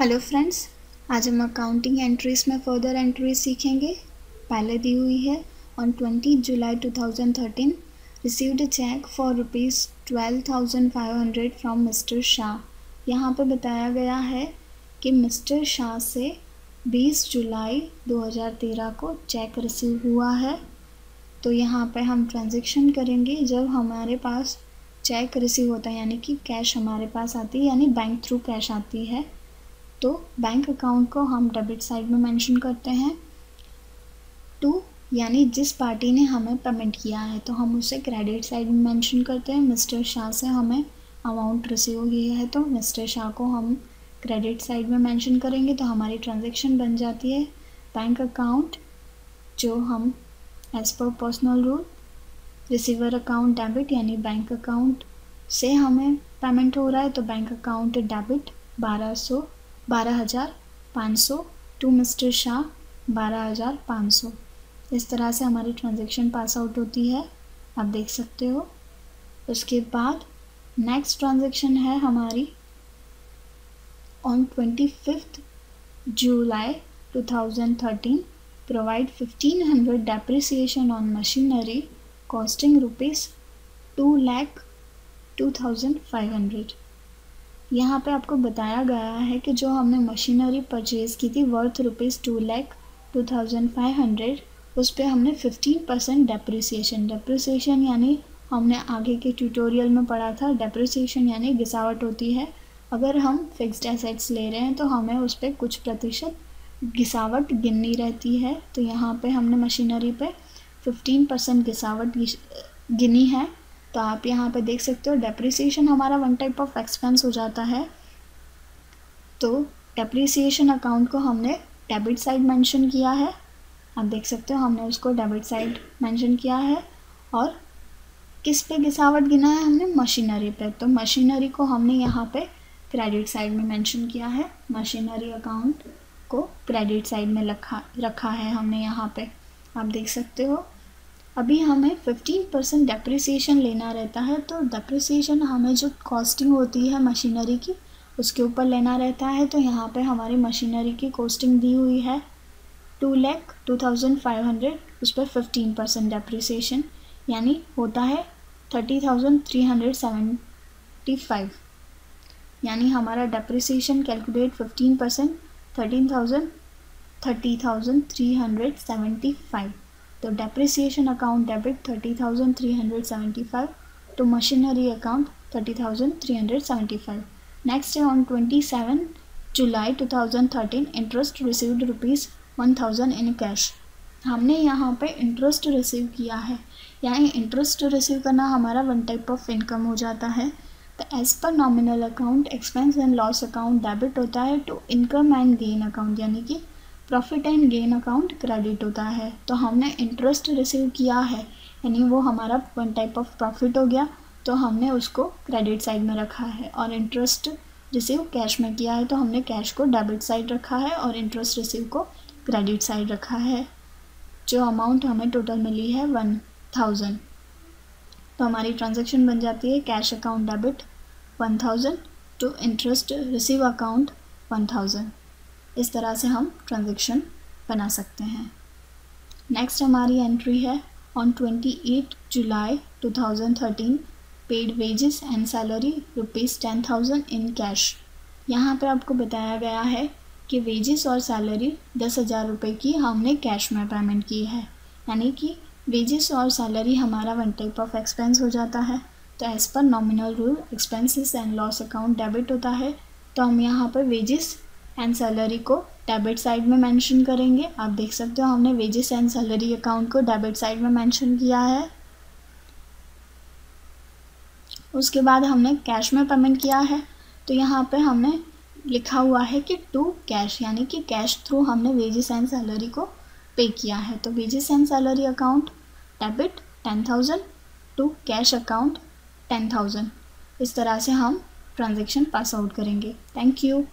Hello friends, आज हम accounting entries में फ़र्दर एंट्रीज सीखेंगे। पहले दी हुई है on 20 July 2013 received cheque for rupees 12,500 from mister Shah. यहाँ पर बताया गया है कि मिस्टर शाह से 20 जुलाई 2013 को चेक रिसीव हुआ है। तो यहाँ पर हम ट्रांजेक्शन करेंगे जब हमारे पास चेक रिसीव होता है, यानी कि कैश हमारे पास आती है, यानी बैंक थ्रू कैश आती है। तो बैंक अकाउंट को हम डेबिट साइड में मेंशन करते हैं। टू यानी जिस पार्टी ने हमें पेमेंट किया है, तो हम उसे क्रेडिट साइड में मेंशन करते हैं। मिस्टर शाह से हमें अमाउंट रिसीव हुई है, तो मिस्टर शाह को हम क्रेडिट साइड में मेंशन करेंगे। तो हमारी ट्रांजैक्शन बन जाती है बैंक अकाउंट, जो हम as per personal rule receiver account debit, यानी बैंक अकाउंट से हमें पेमेंट हो रहा है, तो bank account debit 12,500 to mister Shah 12,500। इस तरह से हमारी ट्रांजैक्शन पास आउट होती है, आप देख सकते हो। उसके बाद नेक्स्ट ट्रांजैक्शन है हमारी on 25 July 2013 provide 1,500 depreciation on machinery costing rupees 2,02,500। यहाँ पे आपको बताया गया है कि जो हमने मशीनरी परचेज़ की थी वर्थ रुपीज़ 2,02,500, उस पर हमने 15% डेप्रिसिएशन यानी हमने आगे के ट्यूटोरियल में पढ़ा था, डेप्रिसिएशन यानी घिसावट होती है। अगर हम फिक्स्ड एसेट्स ले रहे हैं तो हमें उस पर कुछ प्रतिशत घिसावट गिननी रहती है। तो यहाँ पे हमने मशीनरी पे 15% घिसावट गिनी है। तो आप यहाँ पे देख सकते हो डेप्रिसिएशन हमारा वन टाइप ऑफ एक्सपेंस हो जाता है। तो डेप्रिसिएशन अकाउंट को हमने डेबिट साइड मेंशन किया है, आप देख सकते हो हमने उसको डेबिट साइड मेंशन किया है। और किस पे घिसावट गिना है हमने? मशीनरी पे। तो मशीनरी को हमने यहाँ पे क्रेडिट साइड में मेंशन किया है, मशीनरी अकाउंट को क्रेडिट साइड में रखा है हमने यहाँ पे, आप देख सकते हो। अभी हमें 15% डेप्रिसिएशन लेना रहता है, तो डेप्रिसिएशन हमें जो कॉस्टिंग होती है मशीनरी की उसके ऊपर लेना रहता है। तो यहाँ पे हमारी मशीनरी की कॉस्टिंग दी हुई है 2,02,500, उस पर 15% डेप्रिसिएशन यानी होता है 30,375। यानी हमारा डेप्रिसिएशन कैलकुलेट 15% 30,375। तो डेप्रिसिएशन अकाउंट डेबिट 30,375 तो मशीनरी अकाउंट 30,375। नेक्स्ट है on 27 July 2013 interest received rupees 1,000 in cash. हमने यहाँ पे इंटरेस्ट रिसीव किया है, यानी इंटरेस्ट रिसीव करना हमारा वन टाइप ऑफ इनकम हो जाता है। तो as per nominal account expense and loss account debit होता है to income and gain account, यानी कि profit and gain account credit होता है। तो हमने इंटरेस्ट रिसीव किया है यानी वो हमारा वन टाइप ऑफ प्रॉफिट हो गया, तो हमने उसको क्रेडिट साइड में रखा है। और इंटरेस्ट रिसीव कैश में किया है, तो हमने कैश को डेबिट साइड रखा है और इंटरेस्ट रिसीव को क्रेडिट साइड रखा है। जो अमाउंट हमें टोटल मिली है 1,000। तो हमारी ट्रांजेक्शन बन जाती है cash account debit 1,000 to interest receive account 1,000। इस तरह से हम ट्रांजैक्शन बना सकते हैं। नेक्स्ट हमारी एंट्री है on 28 July 2013 paid wages and salary rupees 10,000 in cash. यहाँ पर आपको बताया गया है कि वेजेस और सैलरी 10,000 रुपये की हमने कैश में पेमेंट की है, यानी कि वेजेस और सैलरी हमारा वन टाइप ऑफ एक्सपेंस हो जाता है। तो as per nominal rule expenses and loss account debit होता है, तो हम यहाँ पर वेजेस एंड सैलरी को डेबिट साइड में मेंशन करेंगे। आप देख सकते हो हमने वेजेस एंड सैलरी अकाउंट को डेबिट साइड में मेंशन किया है। उसके बाद हमने कैश में पेमेंट किया है, तो यहाँ पे हमने लिखा हुआ है कि टू कैश, यानी कि कैश थ्रू हमने वेजेस एंड सैलरी को पे किया है। तो wages and salary account debit 10,000 to cash account 10,000। इस तरह से हम ट्रांजेक्शन पास आउट करेंगे। Thank you.